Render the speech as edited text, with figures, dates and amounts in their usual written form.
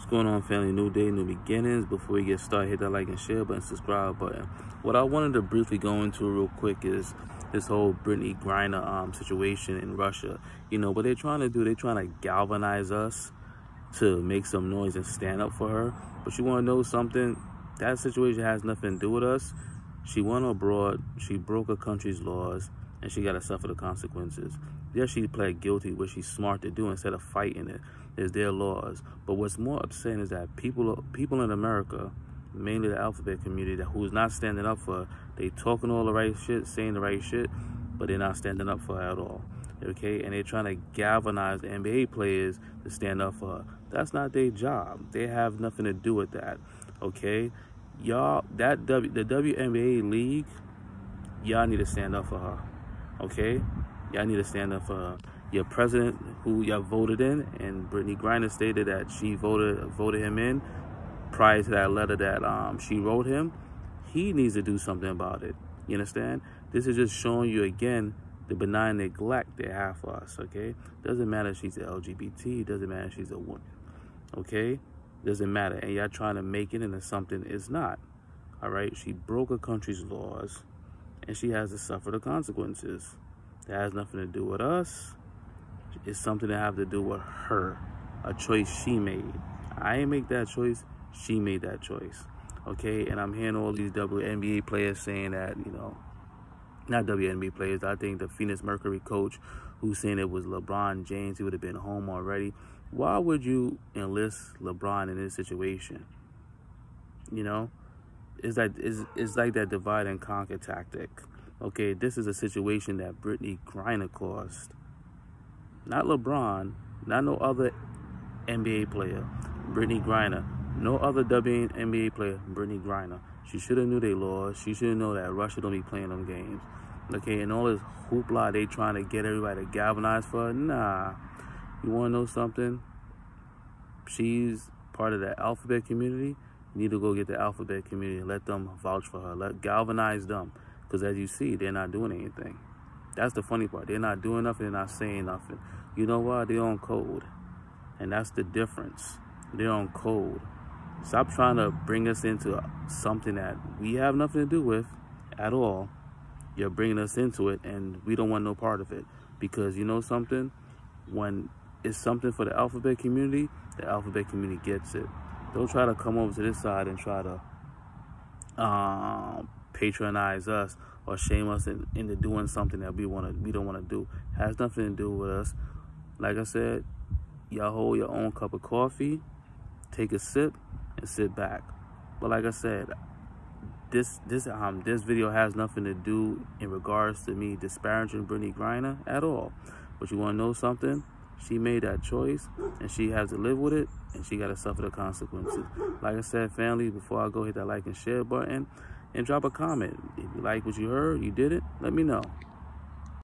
What's going on, family? New day, new beginnings. Before we get started, hit that like and share button, subscribe button. What I wanted to briefly go into real quick is this whole Brittney Griner situation in Russia. You know, what they're trying to do, they're trying to galvanize us to make some noise and stand up for her. But you want to know something? That situation has nothing to do with us. She went abroad, she broke her country's laws, and she got to suffer the consequences. Yes, she pled guilty, which she's smart to do instead of fighting it. It's their laws. But what's more upsetting is that people in America, mainly the alphabet community, that who's not standing up for her, they talking all the right shit, saying the right shit, but they're not standing up for her at all. Okay? And they're trying to galvanize the NBA players to stand up for her. That's not their job. They have nothing to do with that. Okay? Y'all, the WNBA league, y'all need to stand up for her. Okay? Y'all need to stand up for her. Your president, who y'all voted in, and Brittney Griner stated that she voted him in prior to that letter that she wrote him. He needs to do something about it. You understand? This is just showing you again the benign neglect they have for us. Okay? Doesn't matter if she's an LGBT. Doesn't matter if she's a woman. Okay? Doesn't matter. And y'all trying to make it into something it's not. All right? She broke her country's laws, and she has to suffer the consequences. That has nothing to do with us. It's something that have to do with her, a choice she made. I ain't make that choice. She made that choice, okay? And I'm hearing all these WNBA players saying that, you know, not WNBA players. I think the Phoenix Mercury coach who's saying it was LeBron James, he would have been home already. Why would you enlist LeBron in this situation? You know, it's like that divide and conquer tactic. Okay, this is a situation that Brittney Griner caused. Not LeBron, not no other NBA player, Brittney Griner. No other WNBA player, Brittney Griner. She should have knew they lost. She should have known that Russia don't be playing them games. Okay, and all this hoopla they trying to get everybody to galvanize for her. Nah. You want to know something? She's part of the alphabet community. You need to go get the alphabet community and let them vouch for her. Galvanize them. Because as you see, they're not doing anything. That's the funny part. They're not doing nothing. They're not saying nothing. You know why? They're on code. And that's the difference. They're on code. Stop trying to bring us into something that we have nothing to do with at all. You're bringing us into it, and we don't want no part of it. Because you know something? When it's something for the alphabet community gets it. Don't try to come over to this side and try to patronize us or shame us into doing something that we don't want to do. Has nothing to do with us. Like I said, y'all hold your own cup of coffee, take a sip, and sit back. But like I said, this video has nothing to do in regards to me disparaging Brittney Griner at all. But you want to know something? She made that choice, and she has to live with it, and she got to suffer the consequences. Like I said, family, before I go, hit that like and share button. And drop a comment. If you like what you heard, you did it, let me know.